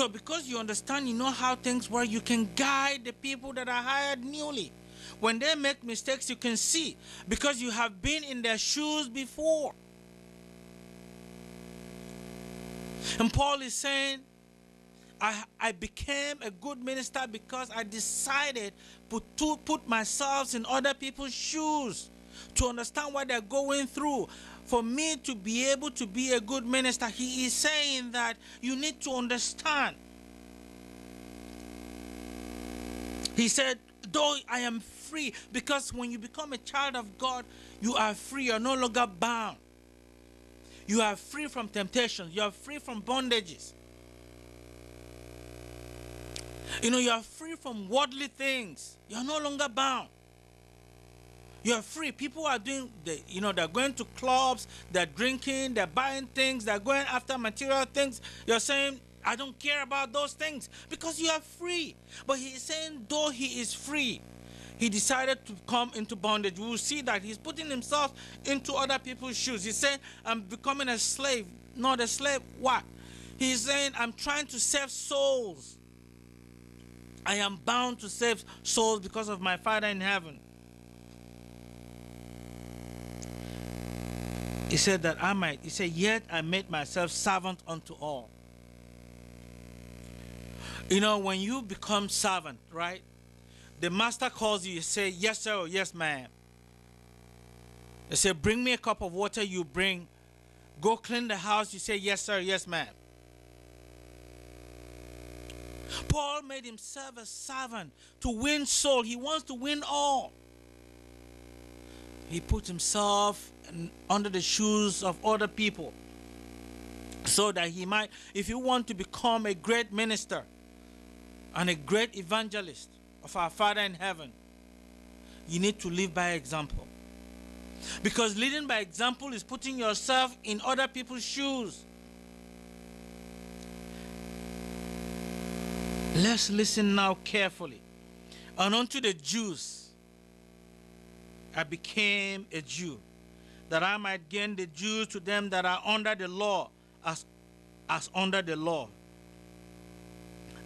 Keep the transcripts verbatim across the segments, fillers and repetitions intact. So because you understand, you know how things work, you can guide the people that are hired newly. When they make mistakes, you can see, because you have been in their shoes before. And Paul is saying, I, I became a good minister because I decided put, to put myself in other people's shoes, to understand what they're going through, for me to be able to be a good minister. He is saying that you need to understand. He said, though I am free, because when you become a child of God, you are free. You are no longer bound. You are free from temptations. You are free from bondages. You know, you are free from worldly things. You are no longer bound. You are free. People are doing, they, you know, they're going to clubs, they're drinking, they're buying things, they're going after material things. You're saying, I don't care about those things, because you are free. But he is saying, though he is free, he decided to come into bondage. We will see that he's putting himself into other people's shoes. He said, I'm becoming a slave, not a slave. What? He's saying, I'm trying to save souls. I am bound to save souls because of my Father in heaven. He said that I might. He said, yet I made myself servant unto all. You know, when you become servant, right? The master calls you, you say, yes, sir, or yes, ma'am. They say, bring me a cup of water, you bring. Go clean the house, you say, yes, sir, yes, ma'am. Paul made himself a servant to win soul. He wants to win all. He put himself under the shoes of other people so that he might. If you want to become a great minister and a great evangelist of our Father in heaven, you need to live by example. Because leading by example is putting yourself in other people's shoes. Let's listen now carefully. And unto the Jews, I became a Jew, that I might gain the Jews to them that are under the law, as, as under the law,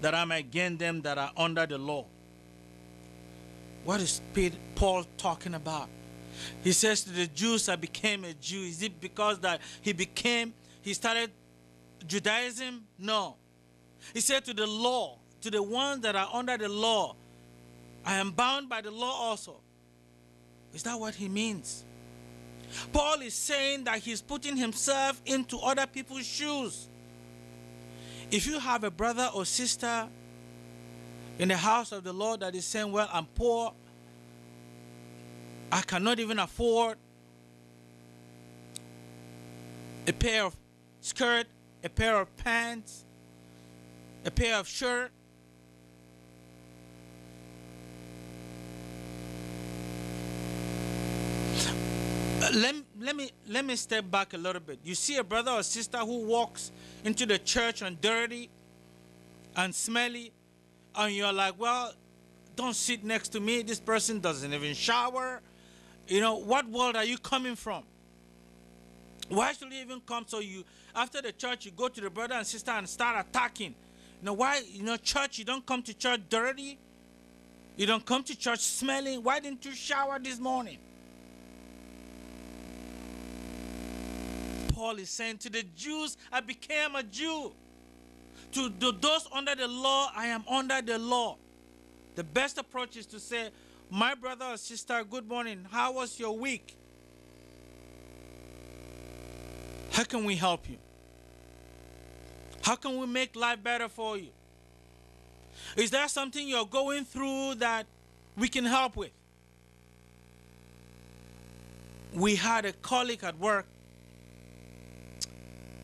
that I might gain them that are under the law. What is Paul talking about? He says to the Jews, I became a Jew. Is it because that he became, he started Judaism? No. He said to the law, to the ones that are under the law, I am bound by the law also. Is that what he means? Paul is saying that he's putting himself into other people's shoes. If you have a brother or sister in the house of the Lord that is saying, well, I'm poor, I cannot even afford a pair of skirt, a pair of pants, a pair of shirt, Let, let me let me step back a little bit. You see a brother or sister who walks into the church and dirty and smelly, and you're like, well, don't sit next to me. This person doesn't even shower. You know, what world are you coming from? Why should you even come? So you, after the church, you go to the brother and sister and start attacking. Now, why, you know, church, you don't come to church dirty. You don't come to church smelly. Why didn't you shower this morning? Paul is saying to the Jews, I became a Jew. To the, those under the law, I am under the law. The best approach is to say, my brother or sister, good morning. How was your week? How can we help you? How can we make life better for you? Is there something you're going through that we can help with? We had a colleague at work.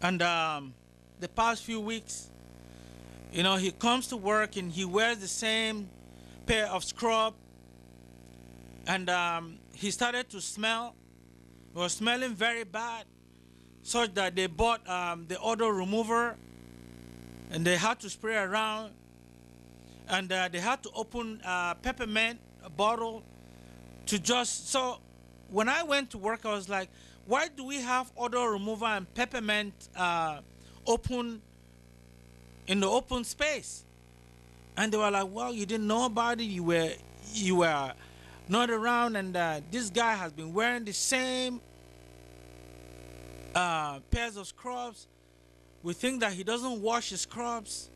And um, the past few weeks, you know, he comes to work and he wears the same pair of scrub. And um, he started to smell. He was smelling very bad, such that they bought um, the odor remover. And they had to spray around. And uh, they had to open a peppermint a bottle to just... So when I went to work, I was like, why do we have odor remover and peppermint uh, open in the open space. And they were like, well, you didn't know about it. You were, you were not around. And uh, this guy has been wearing the same uh, pairs of scrubs. We think that he doesn't wash his scrubs.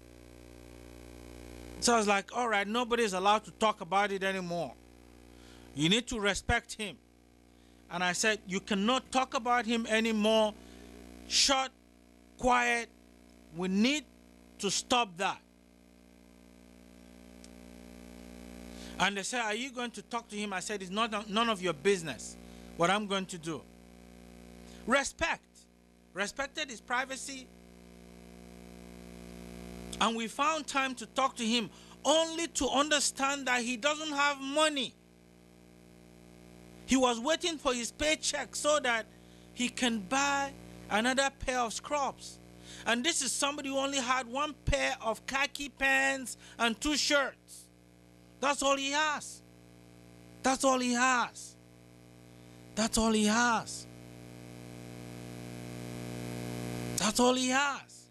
So I was like, all right, nobody's allowed to talk about it anymore. You need to respect him. And I said, you cannot talk about him anymore. Shut, quiet. We need to stop that. And they said, are you going to talk to him? I said, it's not none of your business what I'm going to do. Respect. Respected his privacy. And we found time to talk to him only to understand that he doesn't have money. He was waiting for his paycheck so that he can buy another pair of scrubs. And this is somebody who only had one pair of khaki pants and two shirts. That's all he has. That's all he has. That's all he has. That's all he has.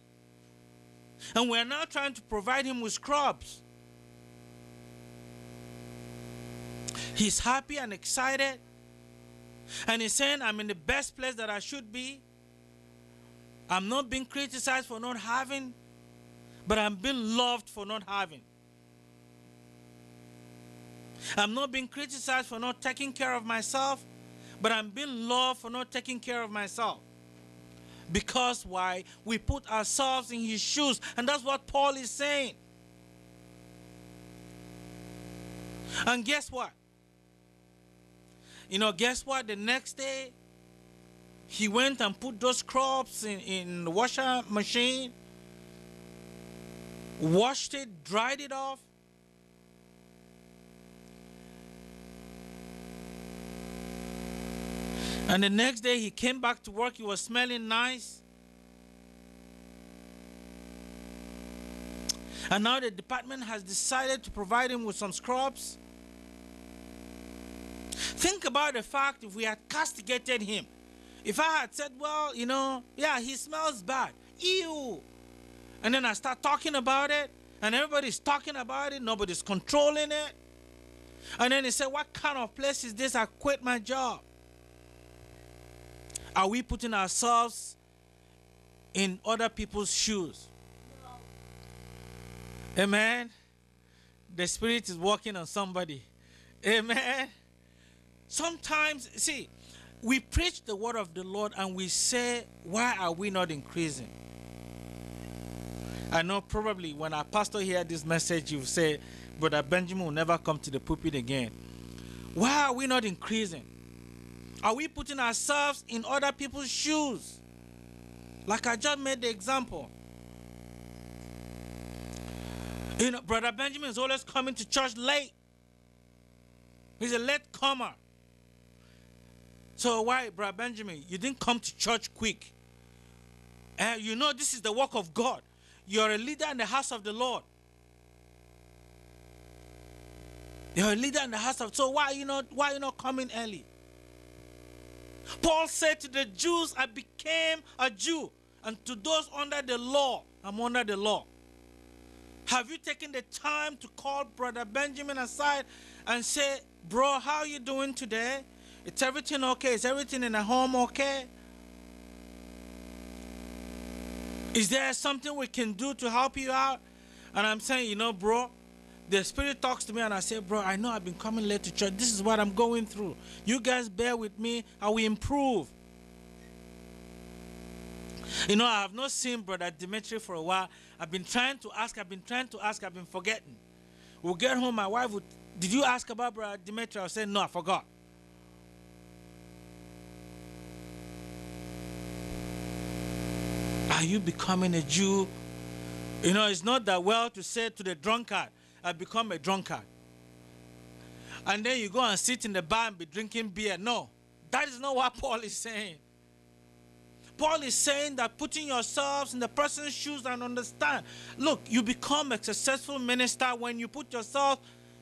And we're now trying to provide him with scrubs. He's happy and excited. And he's saying, I'm in the best place that I should be. I'm not being criticized for not having, but I'm being loved for not having. I'm not being criticized for not taking care of myself, but I'm being loved for not taking care of myself. Because why? We put ourselves in his shoes, and that's what Paul is saying. And guess what? You know, guess what? The next day, he went and put those scrubs in, in the washer machine, washed it, dried it off. And the next day he came back to work. He was smelling nice. And now the department has decided to provide him with some scrubs. Think about the fact if we had castigated him. If I had said, well, you know, yeah, he smells bad. Ew. And then I start talking about it, and everybody's talking about it. Nobody's controlling it. And then they say, what kind of place is this? I quit my job. Are we putting ourselves in other people's shoes? Amen. The Spirit is working on somebody. Amen. Sometimes, see, we preach the word of the Lord and we say, why are we not increasing? I know probably when our pastor hears this message, you'll say, Brother Benjamin will never come to the pulpit again. Why are we not increasing? Are we putting ourselves in other people's shoes? Like I just made the example. You know, Brother Benjamin is always coming to church late. He's a late comer. So why, Brother Benjamin, you didn't come to church quick? Uh, you know this is the work of God. You're a leader in the house of the Lord. You're a leader in the house of. So why you not? Why you not coming early? Paul said to the Jews, I became a Jew, and to those under the law, I'm under the law. Have you taken the time to call Brother Benjamin aside and say, bro, how are you doing today? Is everything okay? Is everything in the home okay? Is there something we can do to help you out? And I'm saying, you know, bro, the Spirit talks to me, and I say, bro, I know I've been coming late to church. This is what I'm going through. You guys bear with me. I will improve. You know, I have not seen Brother Dimitri for a while. I've been trying to ask. I've been trying to ask. I've been forgetting. We'll get home. My wife would, did you ask about Brother Dimitri? I'll say, no, I forgot. Are you becoming a Jew? You know, it's not that well to say to the drunkard, I become a drunkard. And then you go and sit in the bar and be drinking beer. No, that is not what Paul is saying. Paul is saying that putting yourselves in the person's shoes and understand. Look, you become a successful minister when you put yourself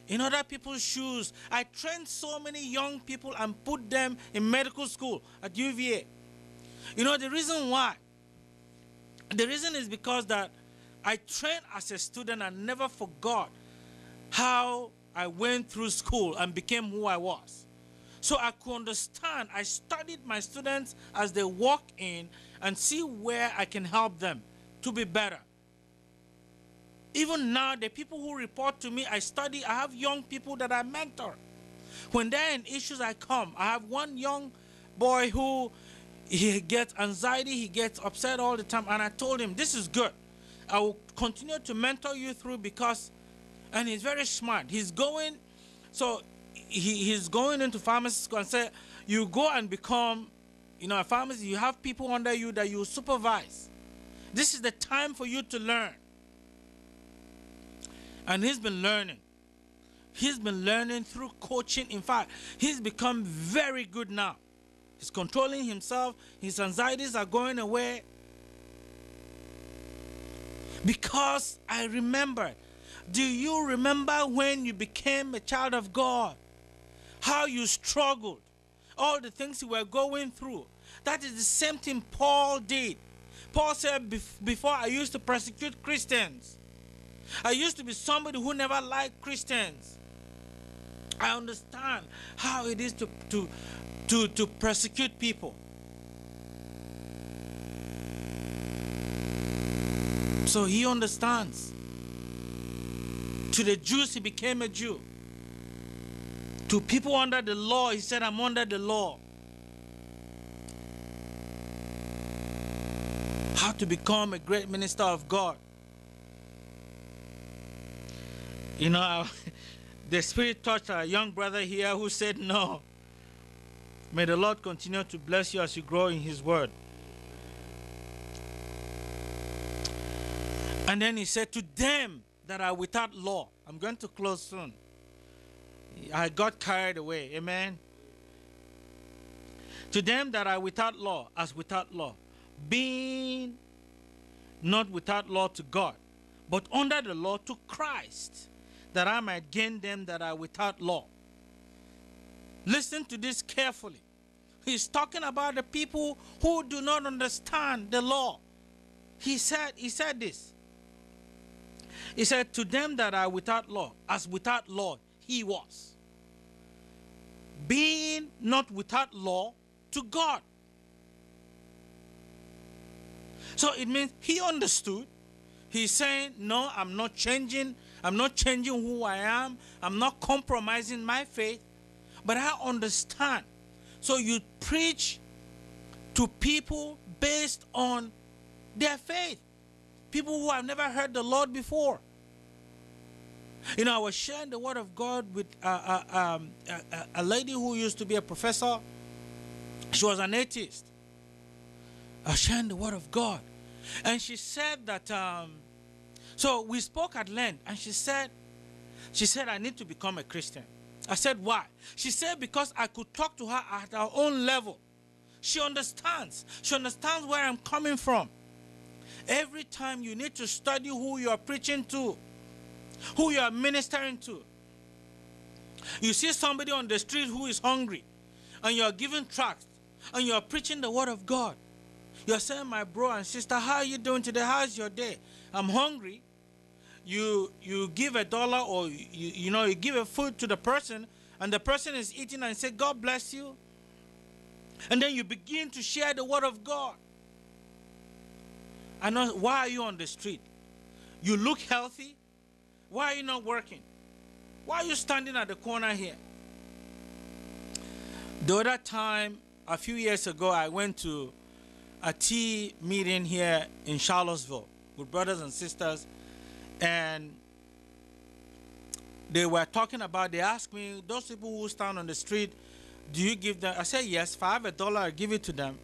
in other people's shoes. I trained so many young people and put them in medical school at U V A. You know, the reason why? The reason is because that I trained as a student and never forgot how I went through school and became who I was. So I could understand, I studied my students as they walk in and see where I can help them to be better. Even now, the people who report to me, I study, I have young people that I mentor. When they're in issues, I come. I have one young boy who he gets anxiety, he gets upset all the time, and I told him, this is good. I will continue to mentor you through because, and he's very smart. He's going, so he, he's going into pharmacy school and say, you go and become, you know, a pharmacist. You have people under you that you supervise. This is the time for you to learn. And he's been learning. He's been learning through coaching. In fact, he's become very good now. He's controlling himself. His anxieties are going away. Because I remembered. Do you remember when you became a child of God? How you struggled. All the things you were going through. That is the same thing Paul did. Paul said, before I used to persecute Christians. I used to be somebody who never liked Christians. I understand how it is to, to, to, to persecute people. So he understands. To the Jews, he became a Jew. To people under the law, he said, I'm under the law. How to become a great minister of God. You know, the Spirit touched our young brother here who said no. May the Lord continue to bless you as you grow in His Word. And then He said, to them that are without law. I'm going to close soon. I got carried away. Amen. To them that are without law, as without law, being not without law to God, but under the law to Christ, that I might gain them that are without law. Listen to this carefully. He's talking about the people who do not understand the law. He said, he said this. He said, to them that are without law, as without law he was, being not without law to God. So it means he understood. He's saying, no, I'm not changing. I'm not changing who I am. I'm not compromising my faith. But I understand. So you preach to people based on their faith. People who have never heard the Lord before. You know, I was sharing the Word of God with a, a, um, a, a lady who used to be a professor. She was an atheist. I was sharing the Word of God. And she said that... Um, So we spoke at length, and she said, she said, I need to become a Christian. I said, why? She said, because I could talk to her at her own level. She understands. She understands where I'm coming from. Every time you need to study who you are preaching to, who you are ministering to. You see somebody on the street who is hungry, and you are giving tracts, and you are preaching the Word of God. You are saying, my bro and sister, how are you doing today? How's your day? I'm hungry. You you give a dollar or you you know you give a food to the person, and the person is eating and say, God bless you. And then you begin to share the Word of God. I know, why are you on the street? You look healthy. Why are you not working? Why are you standing at the corner here? The other time, a few years ago, I went to a tea meeting here in Charlottesville with brothers and sisters, and they were talking about, they asked me, those people who stand on the street, do you give them? I said, yes, if I have a dollar, I give it to them.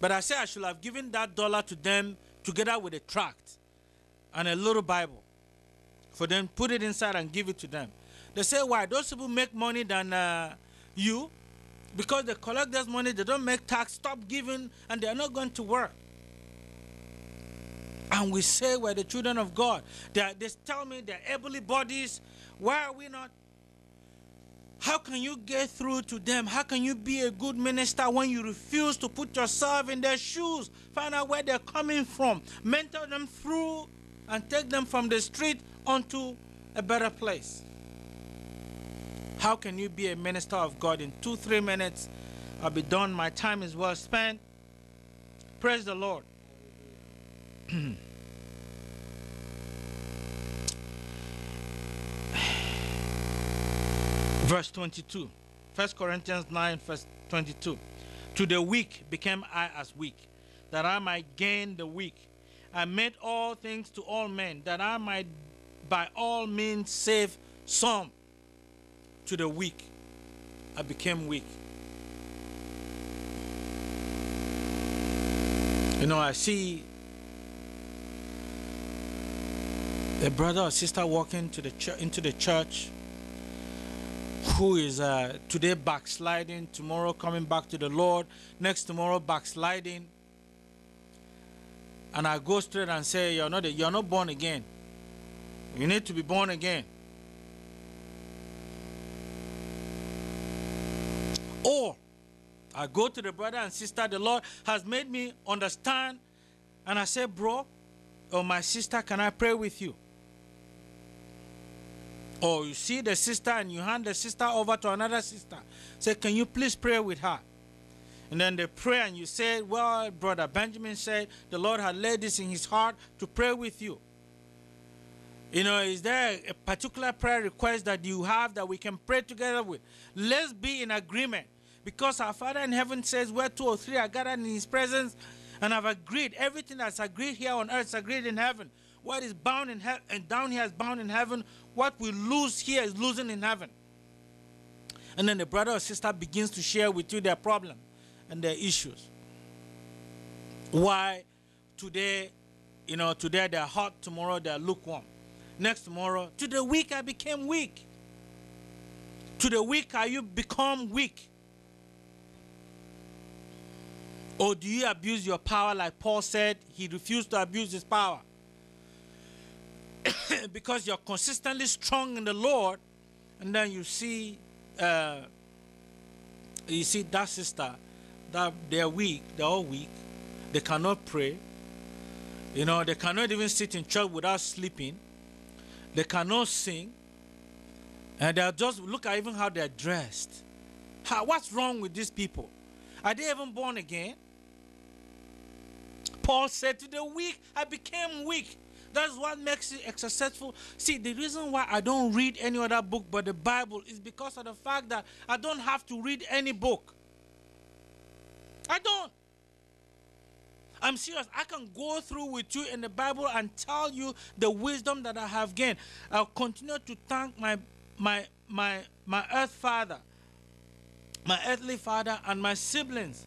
But I said, I should have given that dollar to them together with a tract and a little Bible for them, put it inside and give it to them. They say, why? Those people make money than uh, you, because they collect this money, they don't make tax, stop giving, and they are not going to work. And we say we're the children of God. They, are, they tell me they're able bodies. Why are we not? How can you get through to them? How can you be a good minister when you refuse to put yourself in their shoes? Find out where they're coming from. Mentor them through and take them from the street onto a better place. How can you be a minister of God in two, three minutes? I'll be done. My time is well spent. Praise the Lord. Verse twenty-two. First Corinthians nine, verse twenty-two. To the weak became I as weak, that I might gain the weak. I made all things to all men, that I might by all means save some. To the weak, I became weak. You know, I see a brother or sister walking to the church, into the church, who is uh, today backsliding, tomorrow coming back to the Lord, next tomorrow backsliding. And I go straight and say, you're not, you're not born again. You need to be born again. Or I go to the brother and sister, the Lord has made me understand. And I say, bro, or my sister, can I pray with you? Or you see the sister and you hand the sister over to another sister. Say, can you please pray with her? And then they pray and you say, well, Brother Benjamin said the Lord had laid this in his heart to pray with you. You know, is there a particular prayer request that you have that we can pray together with? Let's be in agreement. Because our Father in heaven says, where two or three are gathered in his presence, and I've agreed. Everything that's agreed here on earth is agreed in heaven. What is bound in heaven and down here is bound in heaven. What we lose here is losing in heaven. And then the brother or sister begins to share with you their problem and their issues. Why today, you know, today they're hot, tomorrow they're lukewarm. Next tomorrow, to the weak I became weak. To the weak are you become weak. Or do you abuse your power like Paul said? He refused to abuse his power. Because you're consistently strong in the Lord, and then you see, uh, you see that sister, that they're weak, they're all weak, they cannot pray, you know, they cannot even sit in church without sleeping, they cannot sing, and they're just, look at even how they're dressed. How, what's wrong with these people? Are they even born again? Paul said, to the weak, I became weak. That's what makes it successful. See, the reason why I don't read any other book but the Bible is because of the fact that I don't have to read any book. I don't. I'm serious. I can go through with you in the Bible and tell you the wisdom that I have gained. I'll continue to thank my, my, my, my earth father, my earthly father, and my siblings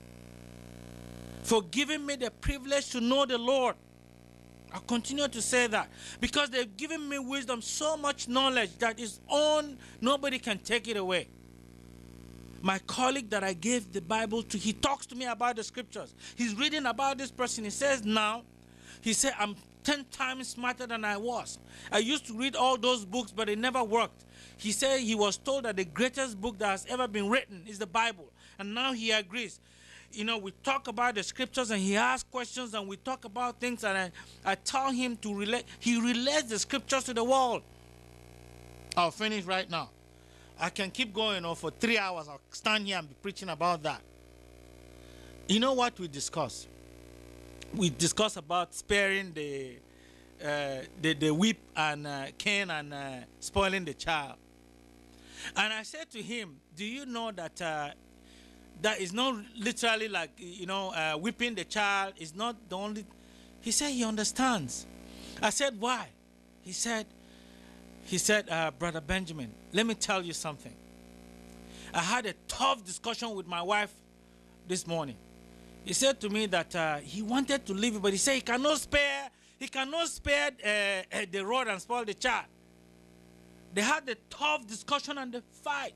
for giving me the privilege to know the Lord. I continue to say that because they've given me wisdom, so much knowledge that is on, nobody can take it away. My colleague that I gave the Bible to, he talks to me about the scriptures. He's reading about this person. He says now, he said, I'm ten times smarter than I was. I used to read all those books, but it never worked. He said he was told that the greatest book that has ever been written is the Bible. And now he agrees. You know, we talk about the scriptures and he asks questions and we talk about things and I, I tell him to relate. He relates the scriptures to the world. I'll finish right now. I can keep going on for three hours. I'll stand here and be preaching about that. You know what we discuss? We discuss about sparing the, uh, the, the whip and uh, cane and uh, spoiling the child. And I said to him, do you know that... Uh, That is not literally like, you know, uh, whipping the child is not the only... He said he understands. I said, why? He said, he said, uh, Brother Benjamin, let me tell you something. I had a tough discussion with my wife this morning. He said to me that uh, he wanted to leave, but he said he cannot spare, he cannot spare uh, the rod and spoil the child. They had a tough discussion and the fight.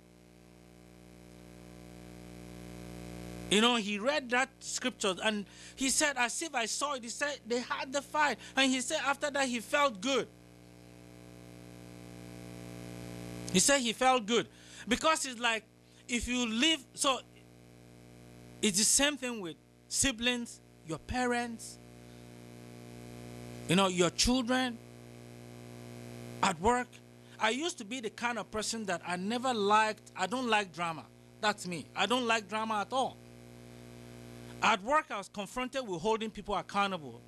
You know, he read that scripture and he said, as if I saw it, he said they had the fight. And he said after that he felt good. He said he felt good. Because it's like, if you live, so it's the same thing with siblings, your parents, you know, your children, at work. I used to be the kind of person that I never liked. I don't like drama. That's me. I don't like drama at all. At work, I was confronted with holding people accountable.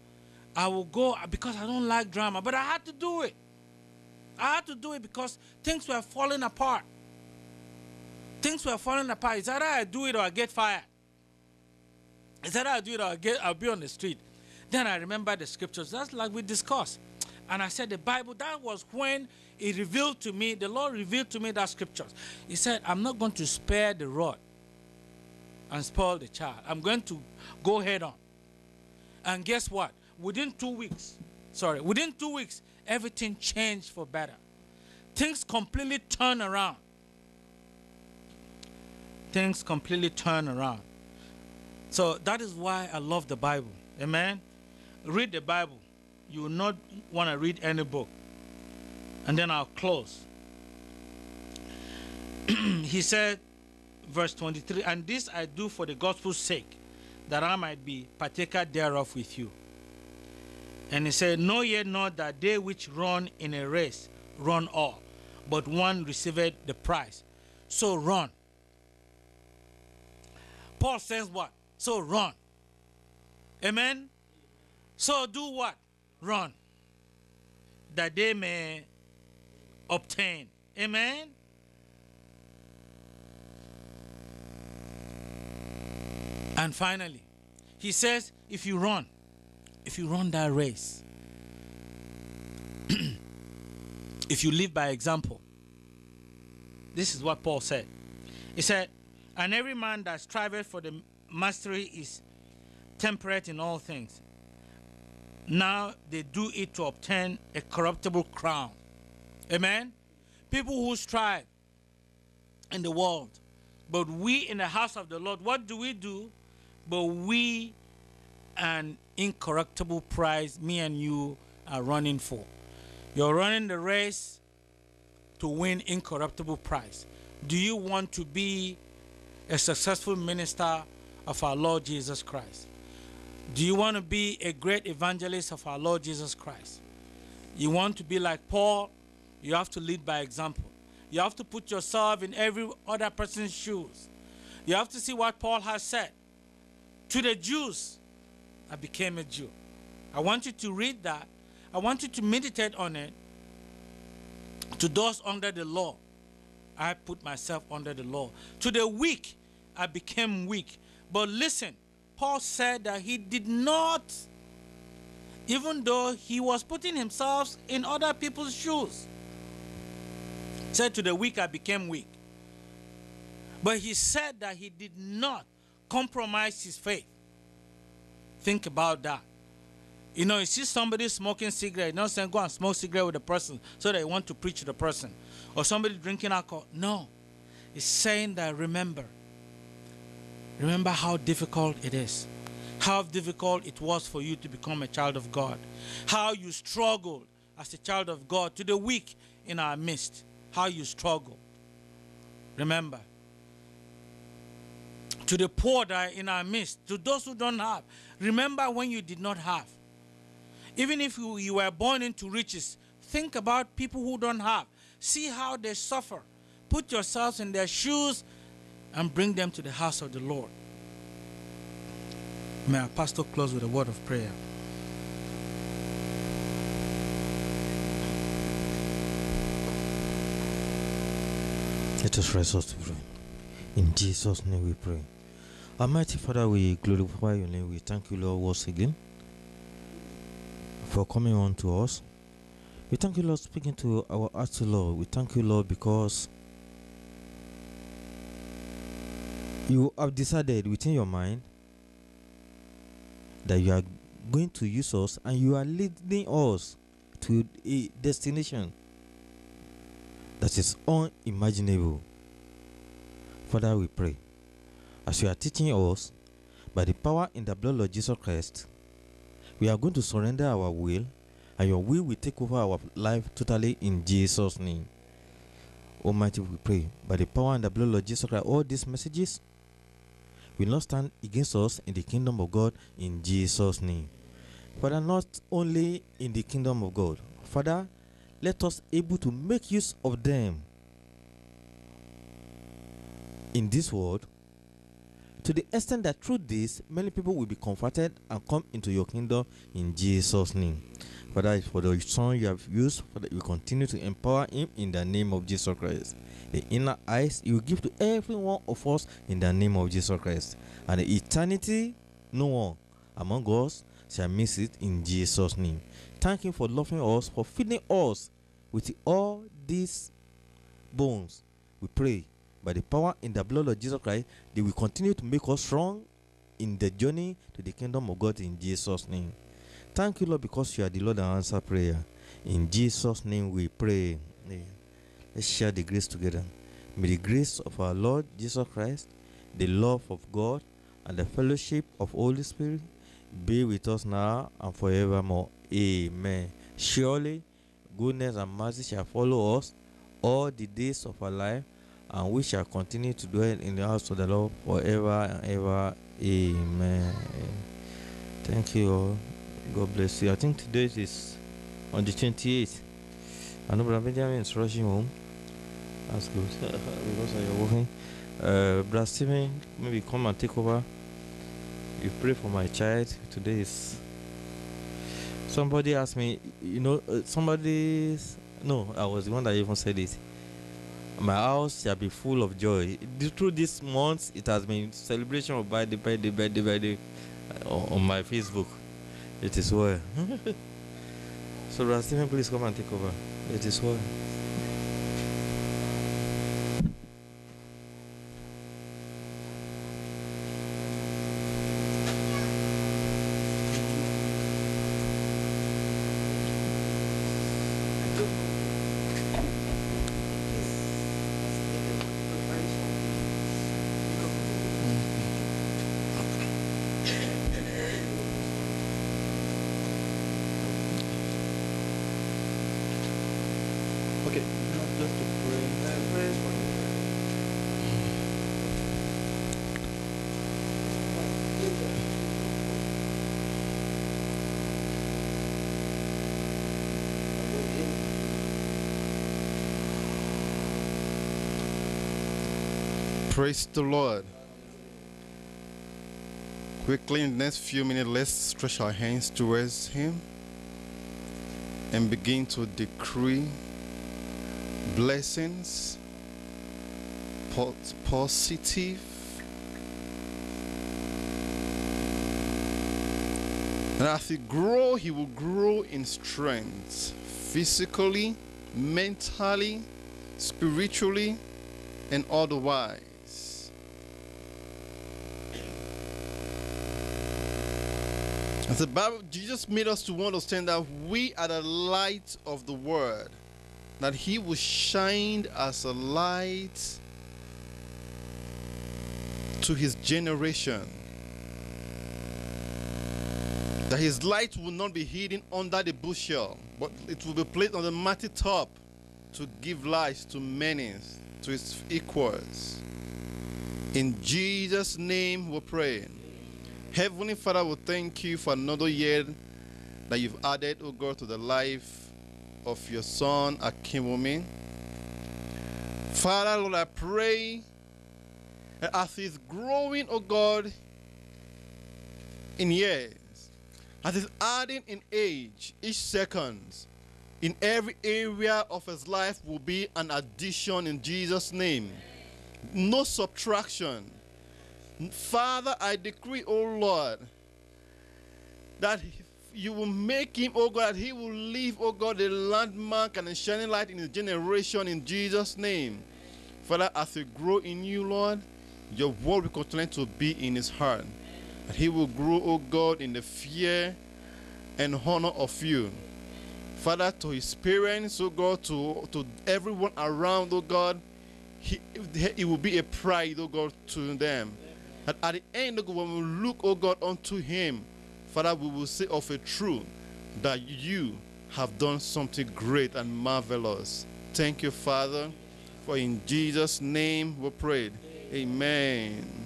I will go because I don't like drama, but I had to do it. I had to do it because things were falling apart. Things were falling apart. It's either I do it or I get fired. It's either I do it or I get, I'll be on the street. Then I remember the scriptures. That's like we discussed. And I said the Bible, that was when it revealed to me, the Lord revealed to me that scriptures. He said, I'm not going to spare the rod and spoil the child. I'm going to go head on. And guess what? Within two weeks, sorry, within two weeks, everything changed for better. Things completely turned around. Things completely turn around. So that is why I love the Bible. Amen? Read the Bible. You will not want to read any book. And then I'll close. He said, verse twenty-three, and this I do for the gospel's sake, that I might be partaker thereof with you. And he said, know ye not that they which run in a race run all, but one receiveth the prize. So run. Paul says what? So run. Amen? So do what? Run. That they may obtain. Amen? And finally, he says, if you run, if you run that race, if you live by example, this is what Paul said. He said, and every man that striveth for the mastery is temperate in all things. Now they do it to obtain a corruptible crown. Amen? People who strive in the world, but we in the house of the Lord, what do we do? But we an incorruptible prize, me and you are running for. You're running the race to win incorruptible prize. Do you want to be a successful minister of our Lord Jesus Christ? Do you want to be a great evangelist of our Lord Jesus Christ? You want to be like Paul? You have to lead by example. You have to put yourself in every other person's shoes. You have to see what Paul has said. To the Jews, I became a Jew. I want you to read that. I want you to meditate on it. To those under the law, I put myself under the law. To the weak, I became weak. But listen, Paul said that he did not, even though he was putting himself in other people's shoes. He said, to the weak, I became weak. But he said that he did not compromise his faith. Think about that. You know, you see somebody smoking cigarette, you're not saying go and smoke cigarette with the person so they want to preach to the person. Or somebody drinking alcohol. No. It's saying that remember. Remember how difficult it is. How difficult it was for you to become a child of God. How you struggled as a child of God to the weak in our midst. How you struggled. Remember. To the poor that are in our midst. To those who don't have. Remember when you did not have. Even if you, you were born into riches, think about people who don't have. See how they suffer. Put yourselves in their shoes and bring them to the house of the Lord. May our pastor close with a word of prayer. Let us rise up to pray. In Jesus' name we pray. Almighty Father, we glorify your name. We thank you, Lord, once again, for coming on to us. We thank you, Lord, speaking to our hearts, Lord. We thank you, Lord, because you have decided within your mind that you are going to use us and you are leading us to a destination that is unimaginable. Father, we pray, as you are teaching us by the power in the blood of Jesus Christ, we are going to surrender our will, and your will will take over our life totally in Jesus' name. Almighty, we pray, by the power and the blood of Jesus Christ, all these messages will not stand against us in the kingdom of God in Jesus' name. Father, not only in the kingdom of God, Father, let us able to make use of them in this world, to the extent that through this many people will be comforted and come into your kingdom in Jesus' name. Father, for the Son you have used, Father, you continue to empower him in the name of Jesus Christ. The inner eyes you give to every one of us in the name of Jesus Christ. And the eternity, no one among us shall miss it in Jesus' name. Thank him for loving us, for feeding us with all these bones. We pray by the power in the blood of Jesus Christ, they will continue to make us strong in the journey to the kingdom of God in Jesus' name. Thank you, Lord, because you are the Lord that answer prayer. In Jesus' name we pray. Let's share the grace together. May the grace of our Lord Jesus Christ, the love of God, and the fellowship of Holy Spirit be with us now and forevermore. Amen. Surely, goodness and mercy shall follow us all the days of our life, and we shall continue to dwell in the house of the Lord forever and ever. Amen. Thank you all. God bless you. I think today is on the twenty-eighth. I know Brother Benjamin is rushing home. That's good. Because I am working. Uh, Brother Stephen, maybe come and take over. You pray for my child. Today is... Somebody asked me, you know, uh, somebody's... No, I was the one that even said it. My house shall be full of joy. Through this month, it has been celebration of birthday, birthday, birthday, birthday uh, on my Facebook. It is well. So, Brother Stephen, please come and take over. It is well. Praise the Lord. Quickly, in the next few minutes, let's stretch our hands towards Him and begin to decree blessings, positive. And as He grows, He will grow in strength, physically, mentally, spiritually, and otherwise. As the Bible, Jesus made us to understand that we are the light of the world, that He will shine as a light to His generation, that His light will not be hidden under the bushel, but it will be placed on the mighty top to give light to many, to His equals. In Jesus' name we pray. Heavenly Father, we thank you for another year that you've added, O God, to the life of your son, Akinwumi. Father, Lord, I pray that as he's growing, O God, in years, as he's adding in age, each second, in every area of his life will be an addition in Jesus' name. No subtraction. Father, I decree, O Lord, that you will make him, O God, that he will leave, O God, the landmark and the shining light in his generation in Jesus' name. Father, as he grow in you, Lord, your word will continue to be in his heart. That he will grow, O God, in the fear and honor of you. Father, to his parents, O God, to, to everyone around, O God, he, it will be a pride, O God, to them. And at the end, when we look, O God, unto him, Father, we will say of a truth that you have done something great and marvelous. Thank you, Father, for in Jesus' name we pray. Amen.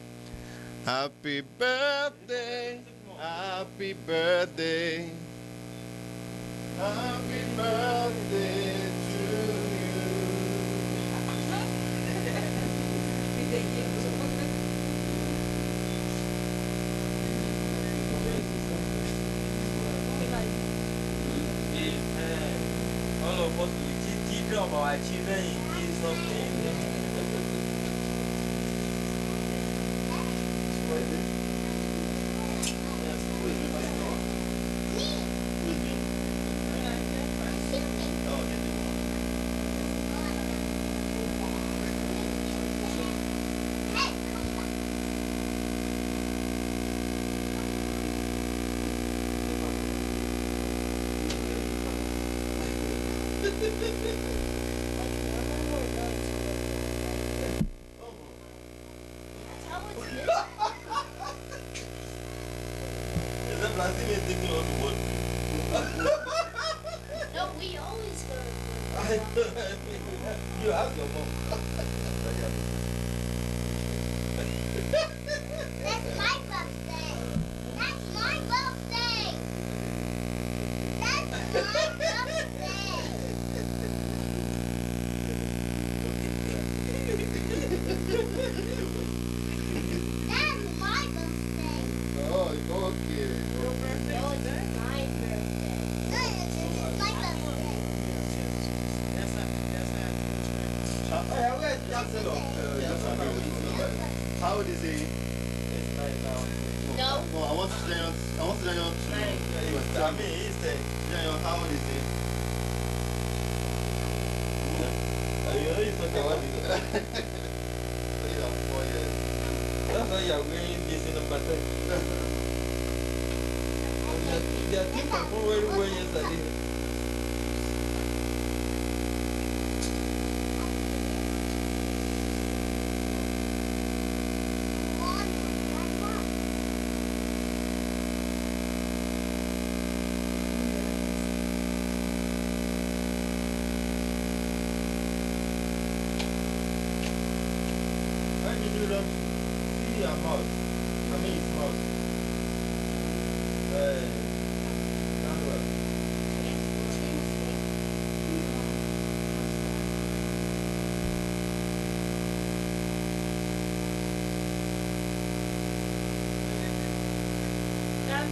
Happy birthday, happy birthday, happy birthday to you. If uh, all of us will teach our children in this something.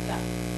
Yeah.